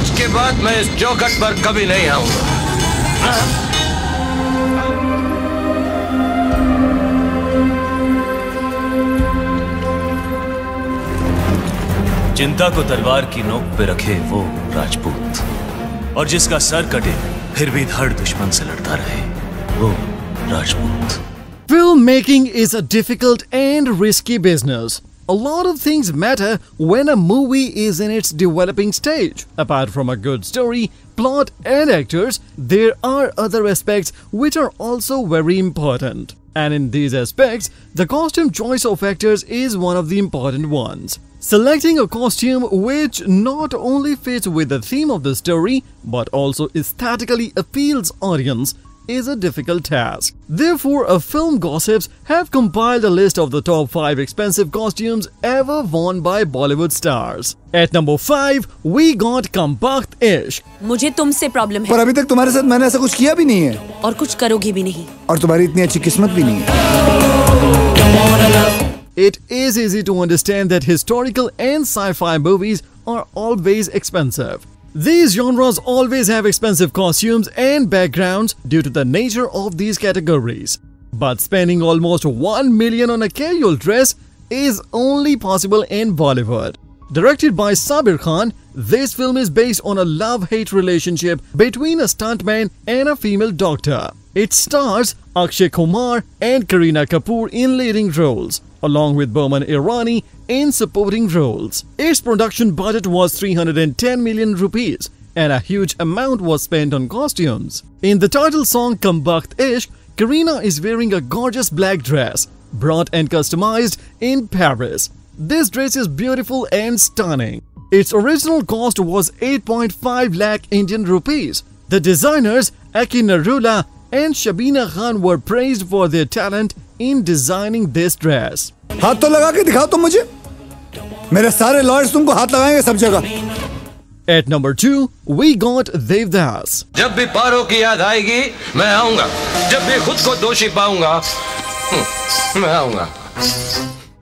आज के बाद मैं इस चौखट पर कभी नहीं आऊंगा। चिंता को तलवार की नोक पे रखे वो राजपूत, और जिसका सर कटे फिर भी धड़ दुश्मन से लड़ता रहे वो Rajput. Film making is a difficult and risky business. A lot of things matter when a movie is in its developing stage. Apart from a good story, plot and actors, there are other aspects which are also very important. And in these aspects, the costume choice of actors is one of the important ones. Selecting a costume which not only fits with the theme of the story but also aesthetically appeals audience is a difficult task. Therefore, a Film Gossips have compiled a list of the top 5 expensive costumes ever worn by Bollywood stars. At number 5, we got Kampakht Ishq. मुझे तुमसे problem है। पर अभी तक तुम्हारे साथ मैंने ऐसा कुछ किया भी नहीं है। और कुछ करोगी भी नहीं। और तुम्हारी इतनी अच्छी किस्मत भी नहीं है। It is easy to understand that historical and sci-fi movies are always expensive. These genres always have expensive costumes and backgrounds due to the nature of these categories. But spending almost 1 million on a casual dress is only possible in Bollywood. Directed by Sabir Khan, this film is based on a love-hate relationship between a stuntman and a female doctor. It stars Akshay Kumar and Kareena Kapoor in leading roles, along with Boman Irani in supporting roles. Its production budget was 310 million rupees and a huge amount was spent on costumes. In the title song Kampakht Ishq, Kareena is wearing a gorgeous black dress, brought and customized in Paris. This dress is beautiful and stunning. Its original cost was 8.5 lakh Indian rupees. The designers Akhil Narula and Shobina Khan were praised for their talent in designing this dress. हाथ तो लगा के दिखाओ तुम मुझे। मेरे सारे lawyers तुमको हाथ लगाएंगे सब जगह। At number 2, we got Devdas. जब भी पारो की याद आएगी, मैं आऊंगा। जब भी खुद को दोषी पाऊंगा, मैं आऊंगा।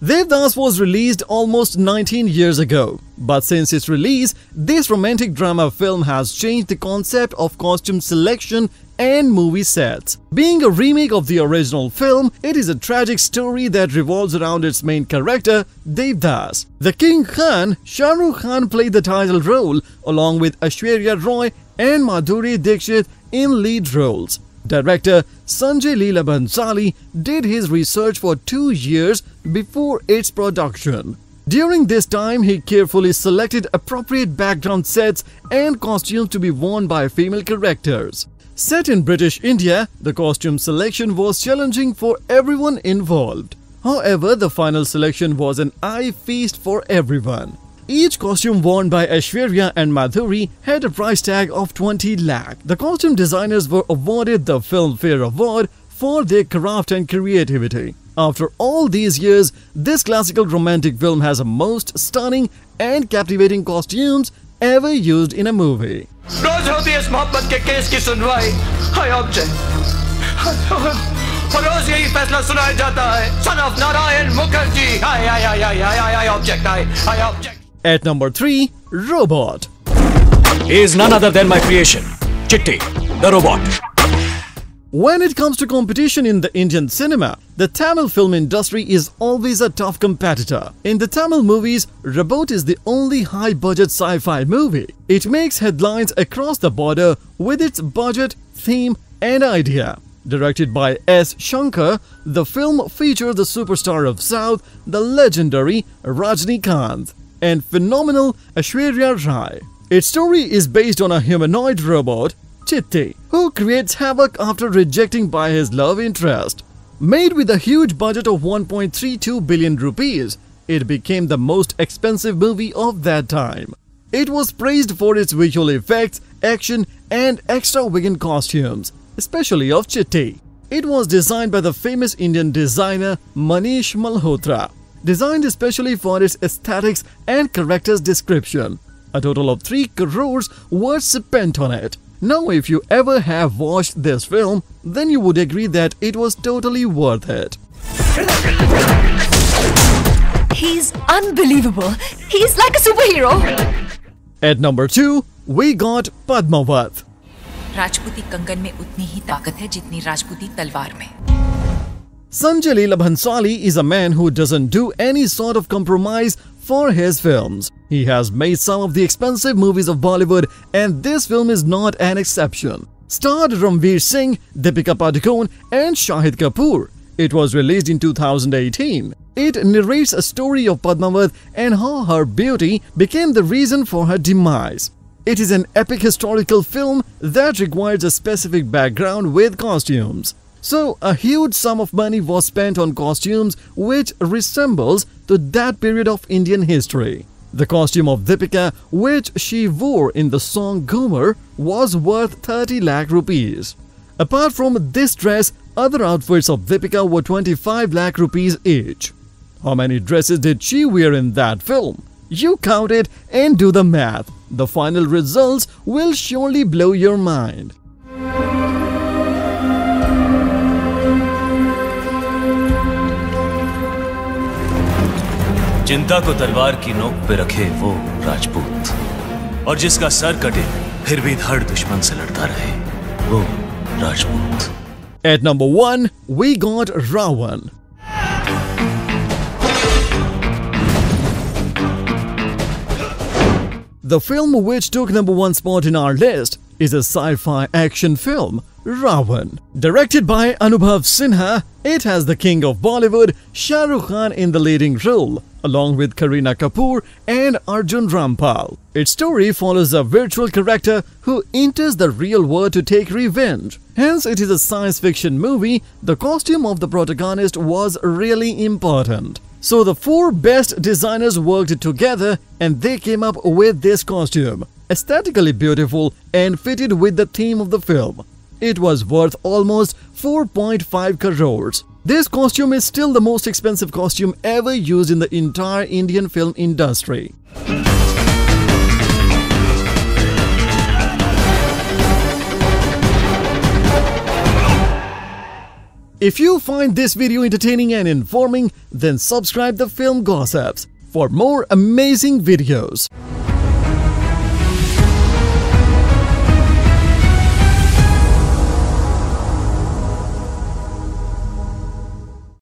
Devdas was released almost 19 years ago, but since its release, this romantic drama film has changed the concept of costume selection and movie sets. Being a remake of the original film, it is a tragic story that revolves around its main character, Devdas. The King Khan, Shah Rukh Khan played the title role along with Aishwarya Rai and Madhuri Dixit in lead roles. Director Sanjay Leela Bhansali did his research for 2 years before its production. During this time, he carefully selected appropriate background sets and costumes to be worn by female characters. Set in British India, the costume selection was challenging for everyone involved. However, the final selection was an eye feast for everyone. Each costume worn by Aishwarya and Madhuri had a price tag of 20 lakh. The costume designers were awarded the Filmfare Award for their craft and creativity. After all these years, this classical romantic film has the most stunning and captivating costumes ever used in a movie. रोज होती है इस मोहब्बत के case की सुनवाई, हाय अब्जे, रोज यही फैसला सुनाया जाता है, son of नारायण मुखर्जी, हाय हाय हाय हाय हाय हाय ऑब्जेक्ट, हाय हाय object. At number 3, Robot. He is none other than my creation, Chitti, the robot. When it comes to competition in the Indian cinema, the Tamil film industry is always a tough competitor. In the Tamil movies, Robot is the only high-budget sci-fi movie. It makes headlines across the border with its budget, theme and idea. Directed by S. Shankar, the film features the superstar of South, the legendary Rajinikanth, and phenomenal Aishwarya Rai. Its story is based on a humanoid robot, Chitti, who creates havoc after rejecting by his love interest. Made with a huge budget of 1.32 billion rupees, it became the most expensive movie of that time. It was praised for its visual effects, action and extravagant costumes, especially of Chitti. It was designed by the famous Indian designer Manish Malhotra, designed especially for its aesthetics and character's description. A total of 3 crores were spent on it. Now, if you ever have watched this film, then you would agree that it was totally worth it. He's unbelievable. He's like a superhero. At number 2, We got Padmavath। राजपूती कंगन में उतनी ही ताकत है जितनी राजपूती तलवार में। Sanjay Leela Bhansali is a man who doesn't do any sort of compromise for his films. He has made some of the expensive movies of Bollywood and this film is not an exception. Starred Ranveer Singh, Deepika Padukone and Shahid Kapoor. It was released in 2018. It narrates a story of Padmavath and how her beauty became the reason for her demise. It is an epic historical film that requires a specific background with costumes. So, a huge sum of money was spent on costumes which resembles to that period of Indian history. The costume of Deepika, which she wore in the song Goomer, was worth 30 lakh rupees. Apart from this dress, other outfits of Deepika were 25 lakh rupees each. How many dresses did she wear in that film? You count it and do the math. The final results will surely blow your mind. चिंता को तलवार की नोक पे रखे वो राजपूत और जिसका सर कटे फिर भी धड़ दुश्मन से लड़ता रहे वो Rajput. At number 1, we got Ravan. The film which took number 1 spot in our list is a sci-fi action film, Ravan. Directed by Anubhav Sinha, it has the king of Bollywood, Shah Rukh Khan in the leading role, along with Kareena Kapoor and Arjun Rampal. Its story follows a virtual character who enters the real world to take revenge. Hence, it is a science fiction movie. The costume of the protagonist was really important. So the 4 best designers worked together and they came up with this costume, aesthetically beautiful and fitted with the theme of the film. It was worth almost 4.5 crores. This costume is still the most expensive costume ever used in the entire Indian film industry. If you find this video entertaining and informing, then subscribe The Film Gossips for more amazing videos.